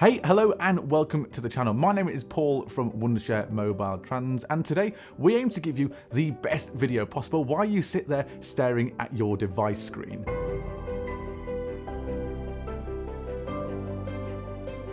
Hey, hello and welcome to the channel. My name is Paul from Wondershare MobileTrans, and today we aim to give you the best video possible while you sit there staring at your device screen.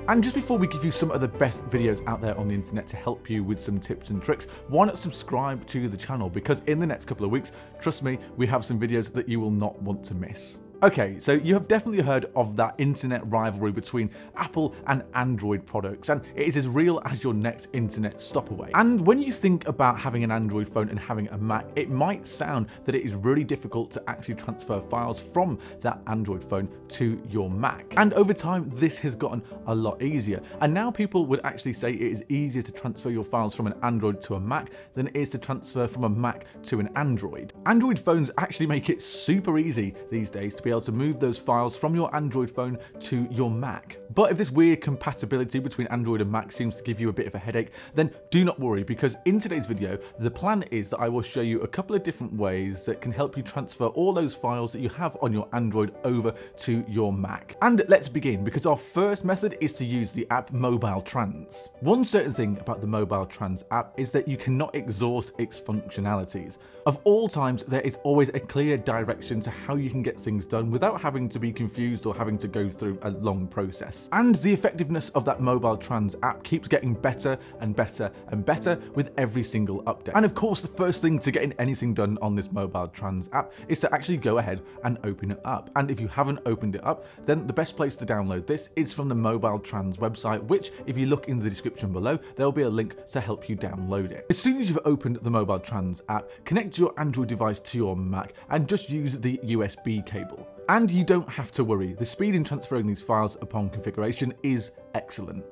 And just before we give you some of the best videos out there on the internet to help you with some tips and tricks, why not subscribe to the channel? Because in the next couple of weeks, trust me, we have some videos that you will not want to miss. Okay, so you have definitely heard of that internet rivalry between Apple and Android products, and it is as real as your next internet stopaway. And when you think about having an Android phone and having a Mac, it might sound that it is really difficult to actually transfer files from that Android phone to your Mac. And over time, this has gotten a lot easier. And now people would actually say it is easier to transfer your files from an Android to a Mac than it is to transfer from a Mac to an Android. Android phones actually make it super easy these days to be able to move those files from your Android phone to your Mac. But if this weird compatibility between Android and Mac seems to give you a bit of a headache, then do not worry, because in today's video, the plan is that I will show you a couple of different ways that can help you transfer all those files that you have on your Android over to your Mac. And let's begin, because our first method is to use the app MobileTrans. One certain thing about the MobileTrans app is that you cannot exhaust its functionalities. Of all times, there is always a clear direction to how you can get things done without having to be confused or having to go through a long process. And the effectiveness of that MobileTrans app keeps getting better and better and better with every single update. And of course, the first thing to getting anything done on this MobileTrans app is to actually go ahead and open it up. And if you haven't opened it up, then the best place to download this is from the MobileTrans website, which if you look in the description below, there'll be a link to help you download it. As soon as you've opened the MobileTrans app, connect your Android device to your Mac and just use the USB cable. And you don't have to worry, the speed in transferring these files upon configuration is excellent.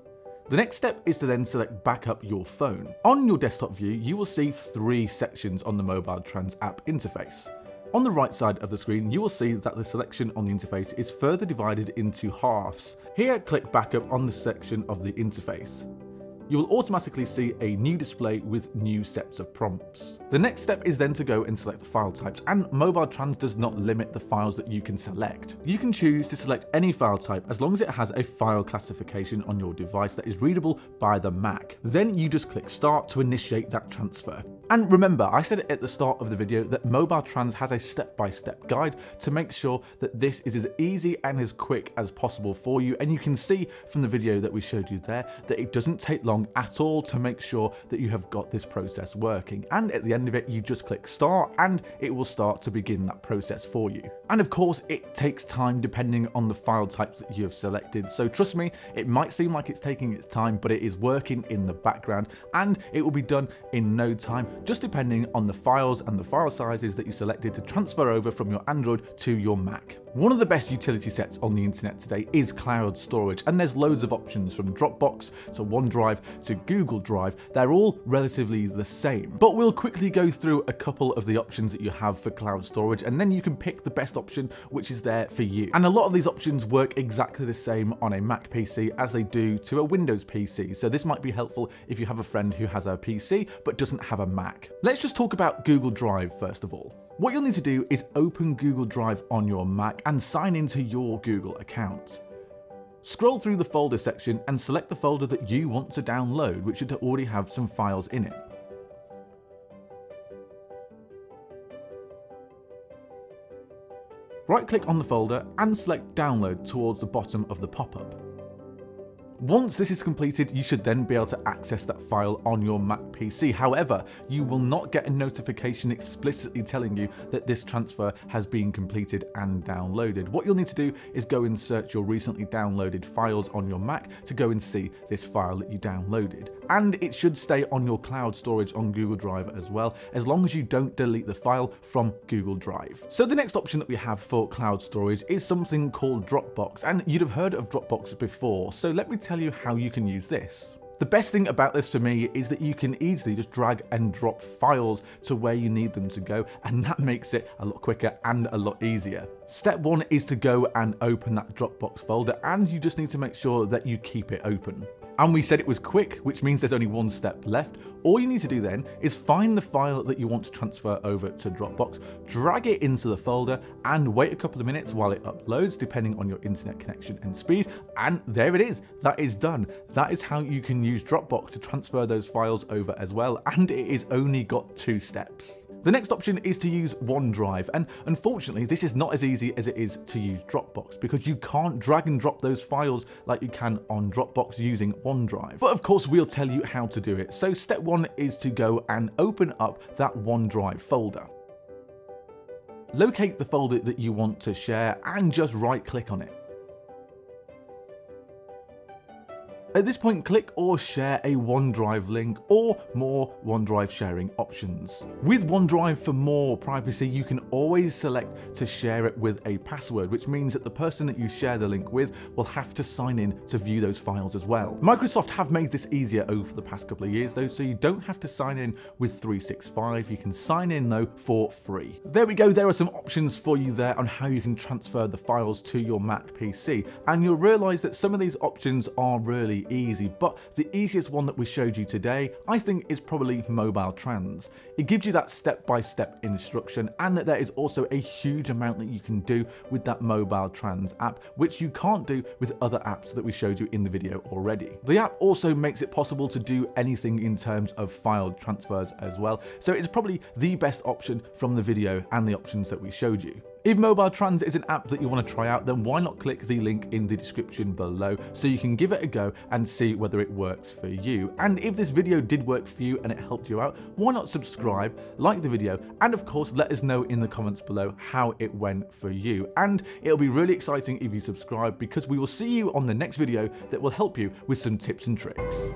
The next step is to then select back up your phone. On your desktop view, you will see three sections on the MobileTrans app interface. On the right side of the screen, you will see that the selection on the interface is further divided into halves. Here, click back up on the section of the interface. You will automatically see a new display with new sets of prompts. The next step is then to go and select the file types, and MobileTrans does not limit the files that you can select. You can choose to select any file type as long as it has a file classification on your device that is readable by the Mac. Then you just click start to initiate that transfer. And remember, I said at the start of the video that MobileTrans has a step-by-step guide to make sure that this is as easy and as quick as possible for you. And you can see from the video that we showed you there that it doesn't take long at all to make sure that you have got this process working. And at the end of it, you just click start and it will start to begin that process for you. And of course, it takes time depending on the file types that you have selected. So trust me, it might seem like it's taking its time, but it is working in the background and it will be done in no time, just depending on the files and the file sizes that you selected to transfer over from your Android to your Mac. One of the best utility sets on the internet today is cloud storage, and there's loads of options from Dropbox to OneDrive to Google Drive. They're all relatively the same, but we'll quickly go through a couple of the options that you have for cloud storage, and then you can pick the best option which is there for you. And a lot of these options work exactly the same on a Mac PC as they do to a Windows PC, so this might be helpful if you have a friend who has a PC but doesn't have a Mac. Let's just talk about Google Drive first of all. What you'll need to do is open Google Drive on your Mac and sign into your Google account. Scroll through the folder section and select the folder that you want to download, which should already have some files in it. Right-click on the folder and select Download towards the bottom of the pop-up. Once this is completed, you should then be able to access that file on your Mac PC. However, you will not get a notification explicitly telling you that this transfer has been completed and downloaded. What you'll need to do is go and search your recently downloaded files on your Mac to go and see this file that you downloaded. And it should stay on your cloud storage on Google Drive as well, as long as you don't delete the file from Google Drive. So the next option that we have for cloud storage is something called Dropbox, and you'd have heard of Dropbox before, so let me tell you how you can use this. The best thing about this for me is that you can easily just drag and drop files to where you need them to go, and that makes it a lot quicker and a lot easier. Step one is to go and open that Dropbox folder, and you just need to make sure that you keep it open. And we said it was quick, which means there's only one step left. All you need to do then is find the file that you want to transfer over to Dropbox, drag it into the folder, and wait a couple of minutes while it uploads, depending on your internet connection and speed. And there it is. That is done. That is how you can use Dropbox to transfer those files over as well. And it has only got 2 steps. The next option is to use OneDrive, and unfortunately this is not as easy as it is to use Dropbox because you can't drag and drop those files like you can on Dropbox using OneDrive. But of course we'll tell you how to do it. So step one is to go and open up that OneDrive folder. Locate the folder that you want to share and just right click on it. At this point, click or share a OneDrive link or more OneDrive sharing options. With OneDrive, for more privacy, you can always select to share it with a password, which means that the person that you share the link with will have to sign in to view those files as well. Microsoft have made this easier over the past couple of years though, so you don't have to sign in with 365. You can sign in though for free. There we go. There are some options for you there on how you can transfer the files to your Mac PC. And you'll realize that some of these options are really easy, but the easiest one that we showed you today, I think, is probably MobileTrans. It gives you that step-by-step instruction, and there is also a huge amount that you can do with that MobileTrans app, which you can't do with other apps that we showed you in the video already. The app also makes it possible to do anything in terms of file transfers as well, so it's probably the best option from the video and the options that we showed you. If MobileTrans is an app that you want to try out, then why not click the link in the description below so you can give it a go and see whether it works for you. And if this video did work for you and it helped you out, why not subscribe, like the video, and of course let us know in the comments below how it went for you. And it'll be really exciting if you subscribe because we will see you on the next video that will help you with some tips and tricks.